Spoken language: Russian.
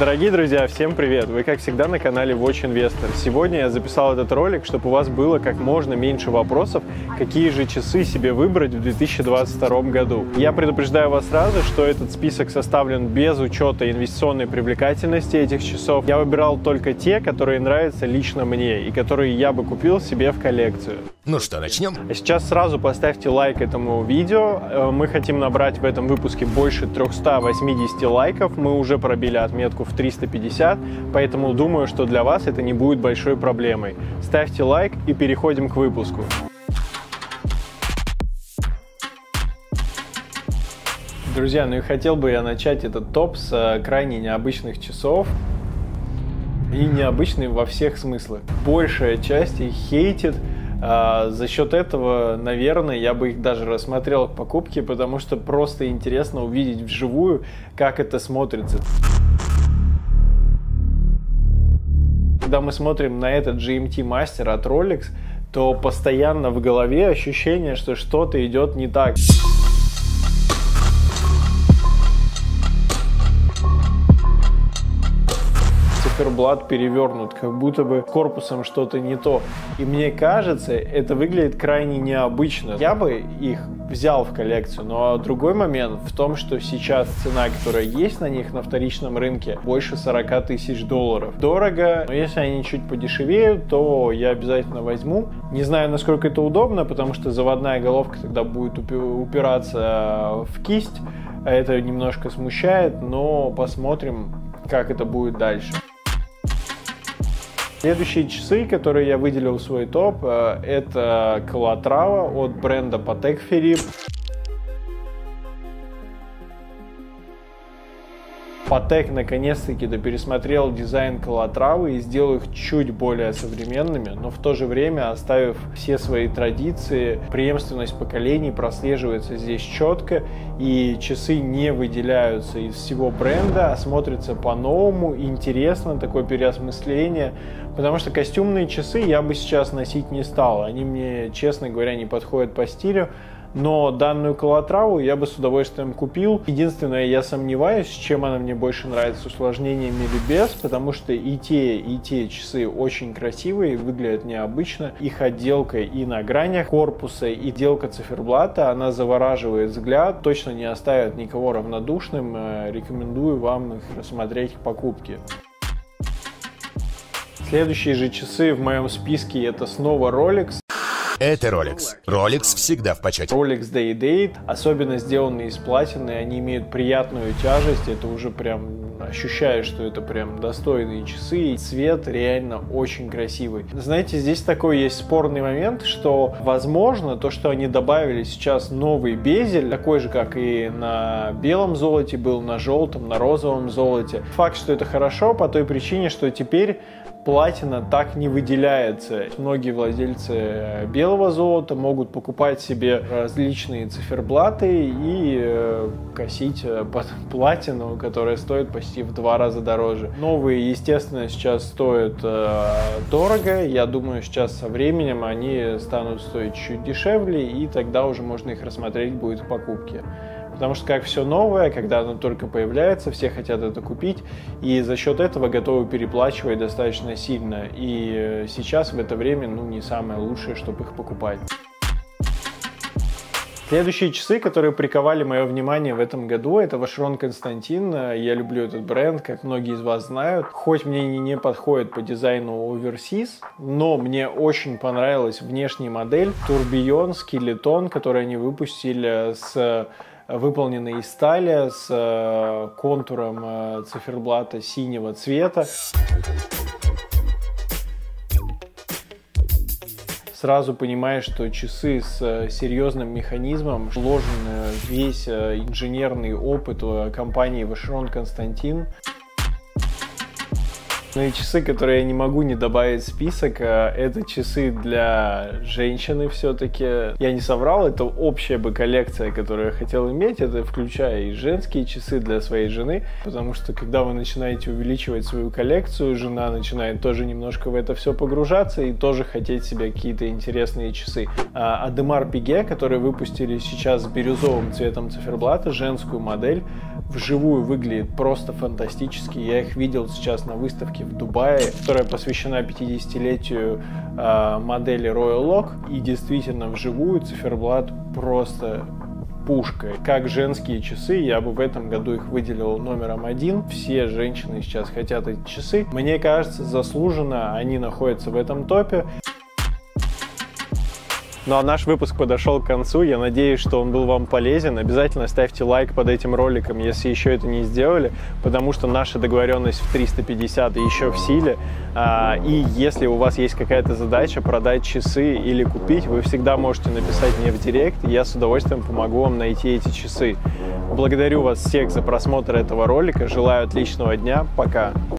Дорогие друзья, всем привет! Вы, как всегда, на канале Watch Investor. Сегодня я записал этот ролик, чтобы у вас было как можно меньше вопросов, какие же часы себе выбрать в 2022 году. Я предупреждаю вас сразу, что этот список составлен без учета инвестиционной привлекательности этих часов. Я выбирал только те, которые нравятся лично мне и которые я бы купил себе в коллекцию. Ну что, начнем? Сейчас сразу поставьте лайк этому видео. Мы хотим набрать в этом выпуске больше 380 лайков. Мы уже пробили отметку в 350, поэтому думаю, что для вас это не будет большой проблемой. Ставьте лайк и переходим к выпуску. Друзья, ну и хотел бы я начать этот топ с крайне необычных часов. И необычный во всех смыслах. Большая часть их хейтит. За счет этого, наверное, я бы их даже рассмотрел к покупке, потому что просто интересно увидеть вживую, как это смотрится. Когда мы смотрим на этот GMT Master от Rolex, то постоянно в голове ощущение, что что-то идет не так. Циферблат перевернут, как будто бы корпусом что-то не то. И мне кажется, это выглядит крайне необычно. Я бы их взял в коллекцию, но другой момент в том, что сейчас цена, которая есть на них на вторичном рынке, больше 40 тысяч долларов. Дорого, но если они чуть подешевеют, то я обязательно возьму. Не знаю, насколько это удобно, потому что заводная головка тогда будет упираться в кисть. Это немножко смущает, но посмотрим, как это будет дальше. Следующие часы, которые я выделил в свой топ, это Калатрава от бренда Patek Philippe. Patek наконец-таки пересмотрел дизайн Калатравы и сделал их чуть более современными, но в то же время оставив все свои традиции. Преемственность поколений прослеживается здесь четко, и часы не выделяются из всего бренда, а смотрятся по-новому. Интересно такое переосмысление, потому что костюмные часы я бы сейчас носить не стал. Они мне, честно говоря, не подходят по стилю. Но данную Калатраву я бы с удовольствием купил. Единственное, я сомневаюсь, чем она мне больше нравится, с усложнениями или без, потому что и те часы очень красивые, выглядят необычно. Их отделка и на гранях корпуса, и отделка циферблата, она завораживает взгляд, точно не оставит никого равнодушным. Рекомендую вам их рассмотреть к покупке. Следующие же часы в моем списке — это снова Rolex. Это Rolex. Rolex всегда в почете. Rolex Day-Date, особенно сделанные из платины, они имеют приятную тяжесть. Это уже прям ощущаешь, что это прям достойные часы. И цвет реально очень красивый. Знаете, здесь такой есть спорный момент, что, возможно, то, что они добавили сейчас новый безель, такой же, как и на белом золоте был, на желтом, на розовом золоте. Факт, что это хорошо, по той причине, что теперь платина так не выделяется. Многие владельцы белого золота могут покупать себе различные циферблаты и косить под платину, которая стоит почти в 2 раза дороже. Новые, естественно, сейчас стоят дорого. Я думаю, сейчас со временем они станут стоить чуть дешевле, и тогда уже можно их рассмотреть будет в покупке. Потому что, как все новое, когда оно только появляется, все хотят это купить, и за счет этого готовы переплачивать достаточно сильно. И сейчас в это время, ну, не самое лучшее, чтобы их покупать. Следующие часы, которые приковали мое внимание в этом году, это Vacheron Constantin. Я люблю этот бренд, как многие из вас знают. Хоть мне и не подходит по дизайну оверсиз, но мне очень понравилась внешняя модель. Турбион, скелетон, который они выпустили, выполненный из стали, с контуром циферблата синего цвета. Сразу понимаешь, что часы с серьезным механизмом, вложен весь инженерный опыт компании Vacheron Constantin. Ну и часы, которые я не могу не добавить в список, это часы для женщины все-таки. Я не соврал, это общая бы коллекция, которую я хотел иметь, это включая и женские часы для своей жены, потому что когда вы начинаете увеличивать свою коллекцию, жена начинает тоже немножко в это все погружаться и тоже хотеть себе какие-то интересные часы. Audemars Piguet, которые выпустили сейчас с бирюзовым цветом циферблата, женскую модель, вживую выглядит просто фантастически. Я их видел сейчас на выставке в Дубае, которая посвящена 50-летию модели Royal Oak, и действительно вживую циферблат просто пушка. Как женские часы, я бы в этом году их выделил номером 1. Все женщины сейчас хотят эти часы. Мне кажется, заслуженно они находятся в этом топе. Ну а наш выпуск подошел к концу, я надеюсь, что он был вам полезен. Обязательно ставьте лайк под этим роликом, если еще это не сделали, потому что наша договоренность в 350 еще в силе. И если у вас есть какая-то задача продать часы или купить, вы всегда можете написать мне в директ, и я с удовольствием помогу вам найти эти часы. Благодарю вас всех за просмотр этого ролика, желаю отличного дня, пока!